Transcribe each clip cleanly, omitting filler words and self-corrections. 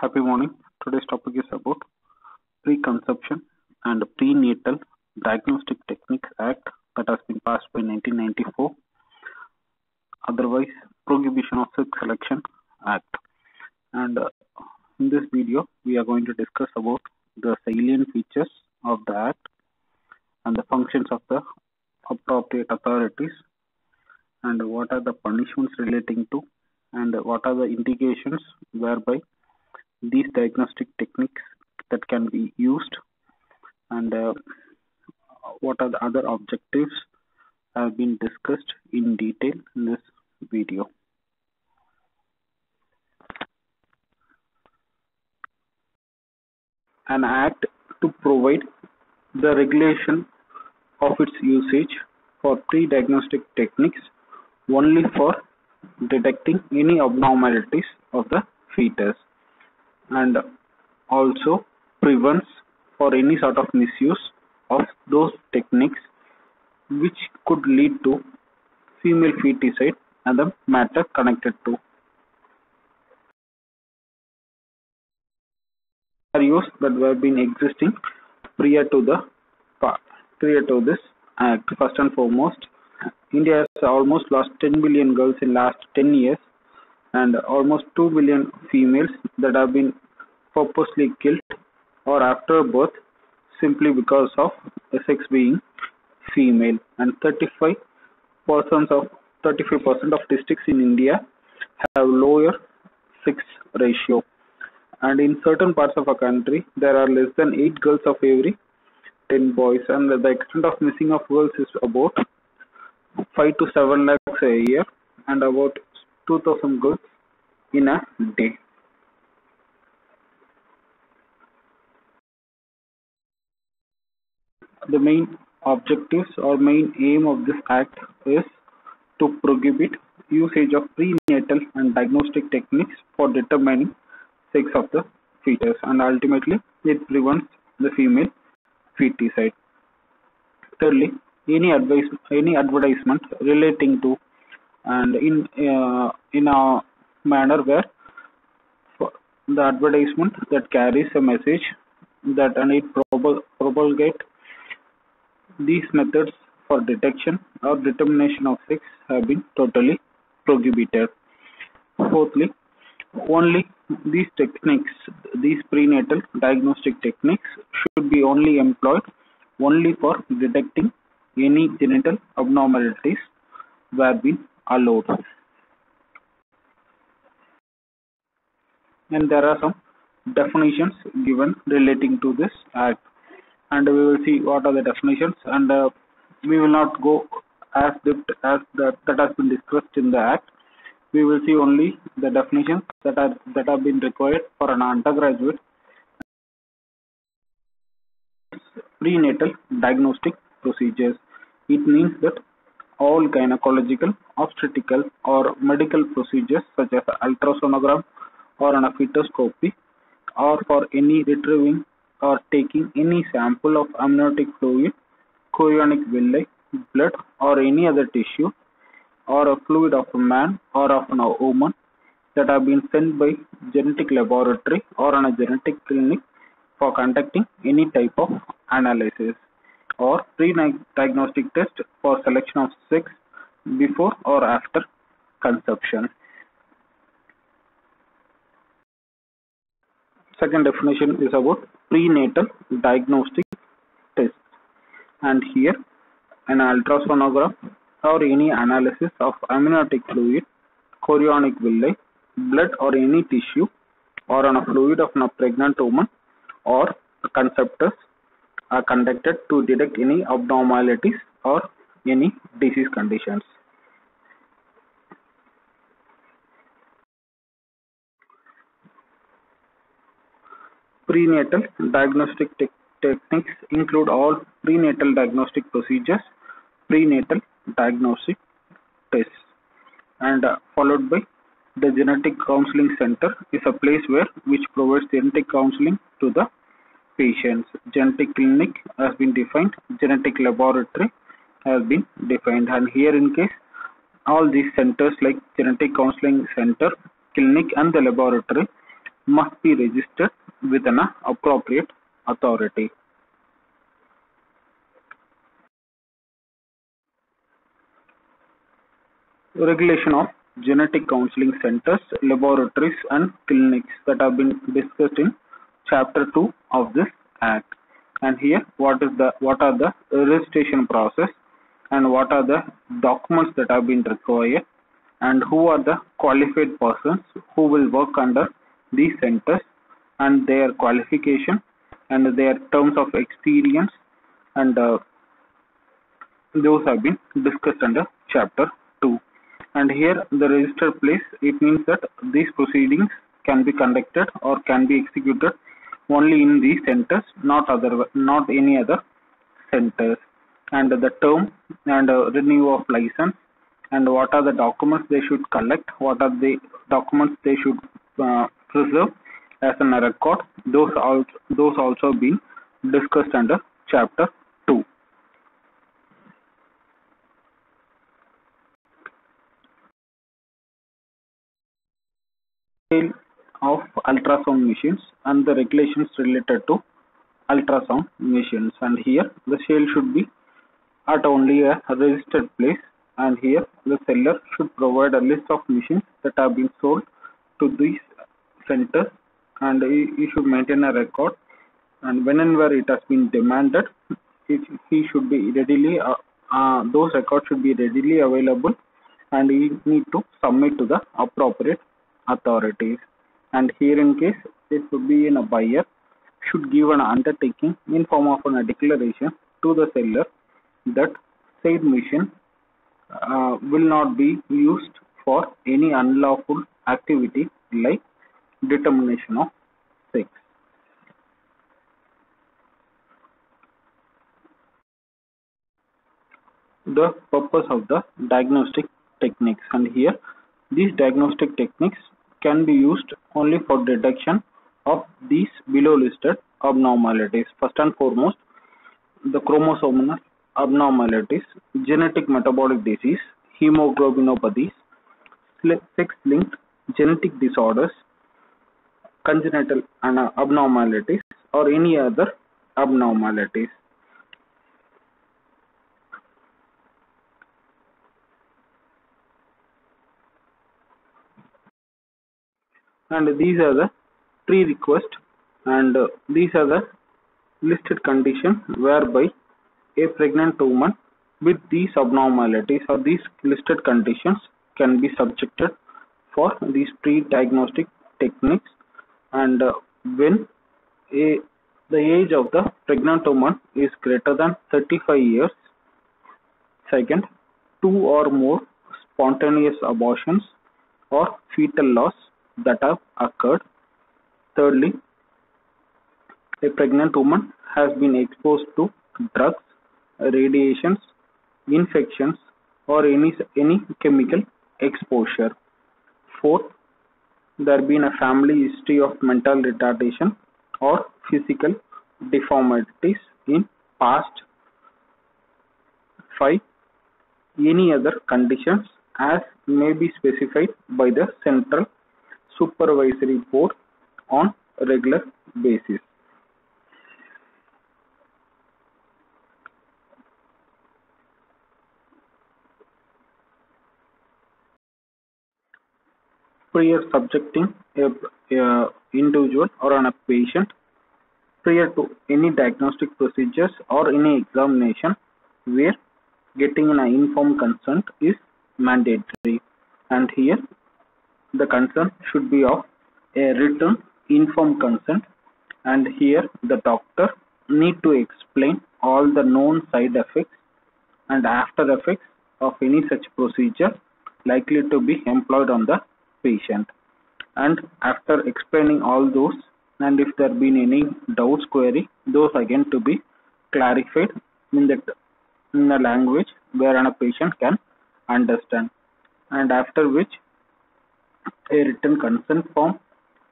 Happy morning. Today's topic is about Preconception and Prenatal Diagnostic Techniques Act that has been passed by 1994, otherwise Prohibition of Sex Selection Act. And in this video, we are going to discuss about the salient features of the act and the functions of the appropriate authorities, and what are the punishments relating to, and what are the indications whereby these diagnostic techniques that can be used, and what are the other objectives have been discussed in detail in this video. An act to provide the regulation of its usage for pre-diagnostic techniques only for detecting any abnormalities of the fetus, and also prevents for any sort of misuse of those techniques which could lead to female feticide and the matter connected to. Scenarios that were been existing prior to this act. First and foremost, India has almost lost 10 billion girls in last 10 years. And almost 2 billion females that have been purposely killed or after birth simply because of sex being female. And 35% of districts in India have lower sex ratio. And in certain parts of our country, there are less than 8 girls of every 10 boys. And the extent of missing of girls is about 5 to 7 lakhs a year, and about 2,000 girls in a day. The main objectives or main aim of this act is to prohibit usage of prenatal and diagnostic techniques for determining sex of the fetus, and ultimately it prevents the female feticide. Thirdly, any advertisement relating to and in a manner where the advertisement that carries a message that and it propagate these methods for detection or determination of sex have been totally prohibited. Fourthly, only these techniques, these prenatal diagnostic techniques, should be only employed only for detecting any genital abnormalities where been allowed. And there are some definitions given relating to this act, and we will see what are the definitions, and we will not go as depth as that has been discussed in the act. We will see only the definitions that have been required for an undergraduate prenatal diagnostic procedures. It means that all gynecological, obstetrical or medical procedures such as ultrasonogram or an fetoscopy, or for any retrieving or taking any sample of amniotic fluid, chorionic villi, blood or any other tissue, or a fluid of a man or of an woman that have been sent by genetic laboratory or on a genetic clinic for conducting any type of analysis, or pre-diagnostic test for selection of sex before or after conception. Second definition is about prenatal diagnostic test, and here an ultrasonogram or any analysis of amniotic fluid, chorionic villi, blood or any tissue, or on a fluid of a pregnant woman or a conceptus are conducted to detect any abnormalities or any disease conditions. Prenatal diagnostic techniques include all prenatal diagnostic procedures, prenatal diagnostic tests, and followed by the genetic counseling center is a place which provides genetic counseling to the patients. Genetic clinic has been defined, genetic laboratory has been defined, and here in case all these centers like genetic counseling center, clinic and the laboratory must be registered with an appropriate authority. Regulation of genetic counseling centers, laboratories and clinics that have been discussed in chapter 2 of this act. And here what are the registration process and what are the documents that have been required and who are the qualified persons who will work under these centers and their qualification and their terms of experience, and those have been discussed under chapter 2. And here the registered place, it means that these proceedings can be conducted or can be executed only in these centers, not any other centers. And the term and renewal of license, and what are the documents they should collect, what are the documents they should preserve as an record, those also been discussed under chapter 2. Of ultrasound machines and the regulations related to ultrasound machines, and here the sale should be at only a registered place, and here the seller should provide a list of machines that have been sold to these centers, and he should maintain a record, and whenever it has been demanded, he should be readily those records should be readily available, and he need to submit to the appropriate authorities. And here in case it would be in a buyer should give an undertaking in form of a declaration to the seller that said machine will not be used for any unlawful activity like determination of sex. The purpose of the diagnostic techniques, and here these diagnostic techniques can be used only for detection of these below listed abnormalities. First and foremost, the chromosomal abnormalities, genetic metabolic disease, hemoglobinopathies, sex-linked genetic disorders, congenital abnormalities or any other abnormalities. And these are the prerequisites, and these are the listed conditions whereby a pregnant woman with these abnormalities or these listed conditions can be subjected for these pre-diagnostic techniques, and when the age of the pregnant woman is greater than 35 years. Second, 2 or more spontaneous abortions or fetal loss that have occurred. Thirdly, a pregnant woman has been exposed to drugs, radiations, infections or any chemical exposure. Fourth, there has been a family history of mental retardation or physical deformities in past. 5. Any other conditions as may be specified by the central supervisory board on regular basis. Prior subjecting a individual or a patient prior to any diagnostic procedures or any examination where getting an informed consent is mandatory, and here the consent should be of a written informed consent, and here the doctor need to explain all the known side effects and after effects of any such procedure likely to be employed on the patient, and after explaining all those, and if there been any doubts, query, those again to be clarified in the language where a patient can understand, and after which a written consent form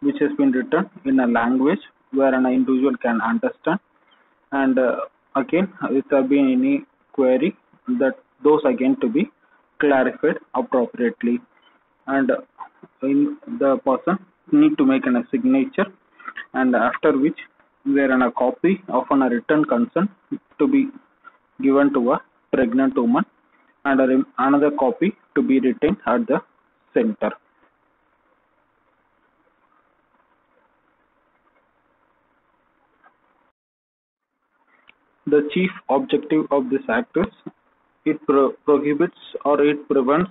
which has been written in a language where an individual can understand, and again if there be any query, that those again to be clarified appropriately, and in the person need to make a signature, and after which there is a copy of a written consent to be given to a pregnant woman and another copy to be retained at the center. The chief objective of this act is it prohibits or it prevents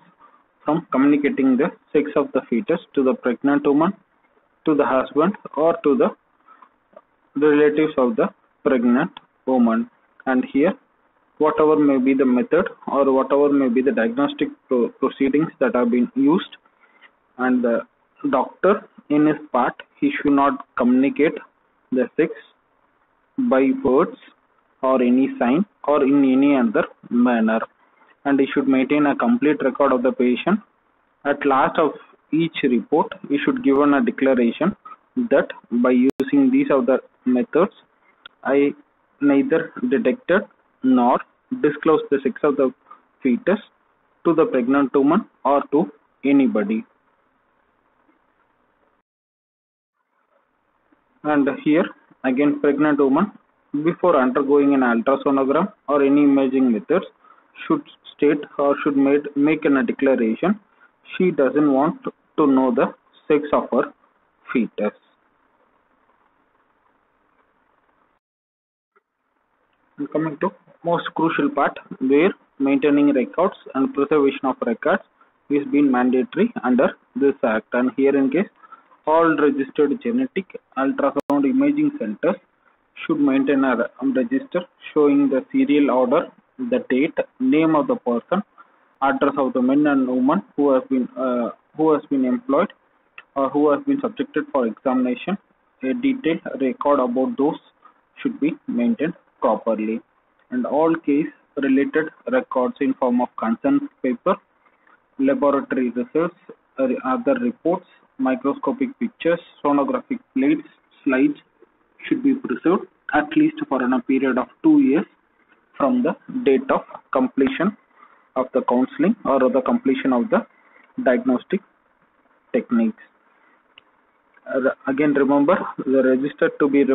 from communicating the sex of the fetus to the pregnant woman, to the husband, or to the relatives of the pregnant woman. And here, whatever may be the method or whatever may be the diagnostic proceedings that have been used, and the doctor in his part, he should not communicate the sex by words or any sign or in any other manner, and he should maintain a complete record of the patient. At last of each report, he should give a declaration that by using these other methods, I neither detected nor disclosed the sex of the fetus to the pregnant woman or to anybody. And here again, pregnant woman, before undergoing an ultrasonogram or any imaging methods, should state or should make a declaration she doesn't want to know the sex of her fetus. And coming to most crucial part, where maintaining records and preservation of records is being mandatory under this act. And here in case, all registered genetic ultrasound imaging centers should maintain a register showing the serial order, the date, name of the person, address of the men and women who has been employed or who has been subjected for examination. A detailed record about those should be maintained properly, and all case related records in form of consent paper, laboratory results, other reports, microscopic pictures, sonographic plates, slides should be preserved at least for a period of 2 years from the date of completion of the counseling or the completion of the diagnostic techniques. Again, remember the register to be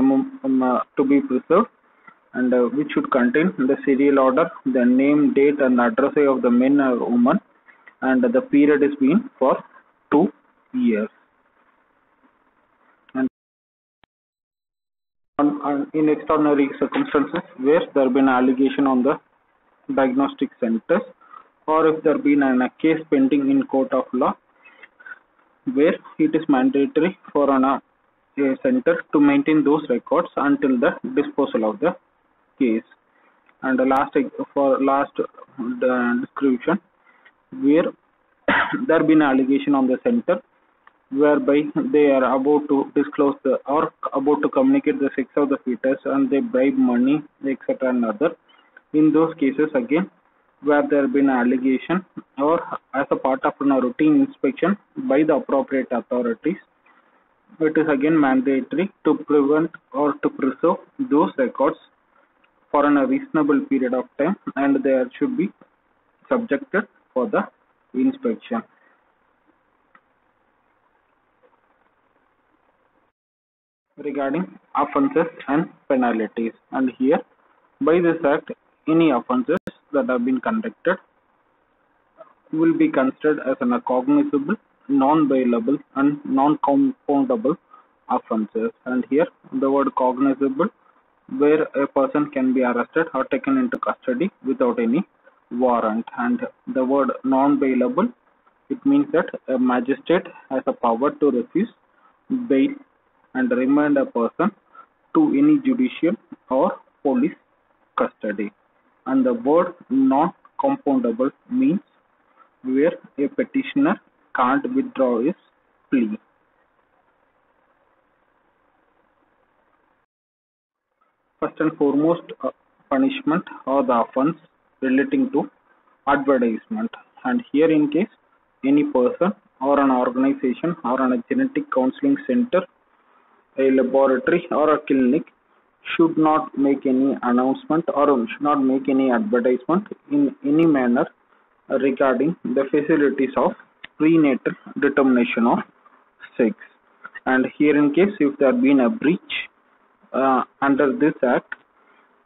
preserved, and which should contain the serial order, the name, date, and address of the men or woman, and the period is being for 2 years. In extraordinary circumstances where there have been allegation on the diagnostic centers, or if there have been a case pending in court of law, where it is mandatory for a center to maintain those records until the disposal of the case. And last description, where there have been allegation on the center whereby they are about to disclose the or about to communicate the sex of the fetus, and they bribe money, etc. and other. In those cases, again, where there have been an allegation or as a part of a routine inspection by the appropriate authorities, it is again mandatory to prevent or to preserve those records for a reasonable period of time, and they should be subjected for the inspection. Regarding offences and penalties, and here by this act, any offences that have been conducted will be considered as a cognizable, non-bailable and non-compoundable offences. And here the word cognizable, where a person can be arrested or taken into custody without any warrant, and the word non-bailable, it means that a magistrate has a power to refuse bail and remand a person to any judicial or police custody. And the word non-compoundable means where a petitioner can't withdraw his plea. First and foremost, punishment or the offense relating to advertisement. And here in case, any person or an organization or a genetic counseling center, a laboratory or a clinic should not make any announcement or should not make any advertisement in any manner regarding the facilities of prenatal determination of sex. And here in case if there been a breach under this act,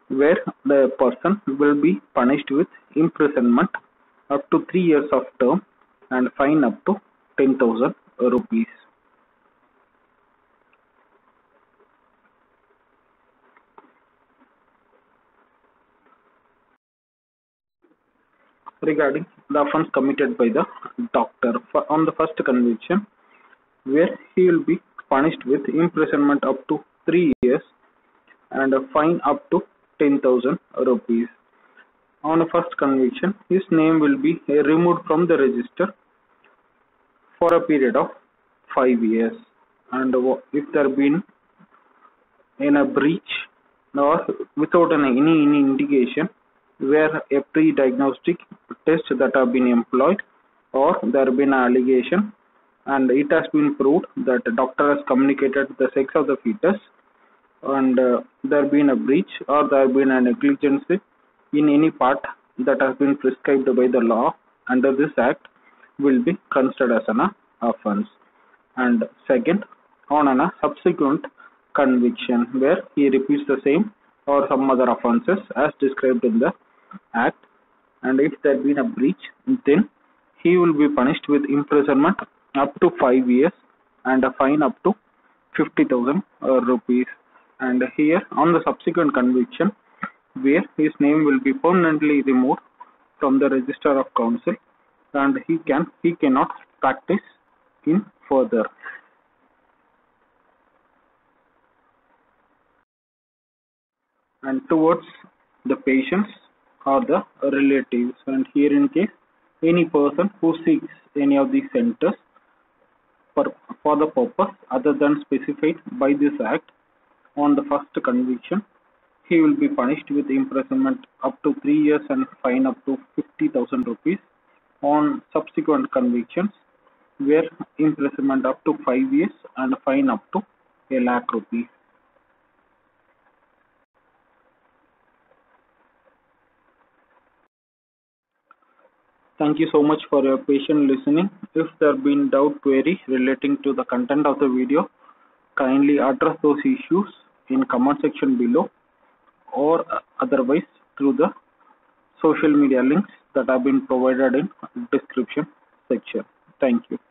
where the person will be punished with imprisonment up to 3 years of term and fine up to 10,000 rupees. Regarding the offense committed by the doctor, on the first conviction, where he will be punished with imprisonment up to 3 years and a fine up to 10,000 rupees. On the first conviction, his name will be removed from the register for a period of 5 years. And if there been in a breach or without any indication where a pre-diagnostic test that have been employed or there been an allegation and it has been proved that the doctor has communicated the sex of the fetus and there been a breach or there been a negligence in any part that has been prescribed by the law under this act will be considered as an offense. And second, on a subsequent conviction where he repeats the same or some other offenses as described in the act, and if there been a breach, then he will be punished with imprisonment up to 5 years and a fine up to 50,000 rupees. And here on the subsequent conviction, where his name will be permanently removed from the register of council and he cannot practice in further. And towards the patients or the relatives, and here in case any person who seeks any of these centers for the purpose other than specified by this act on the first conviction, he will be punished with imprisonment up to 3 years and fine up to 50,000 rupees. On subsequent convictions, where imprisonment up to 5 years and fine up to 1 lakh rupees. Thank you so much for your patient listening. If there have been doubt query relating to the content of the video, kindly address those issues in comment section below or otherwise through the social media links that have been provided in description section. Thank you.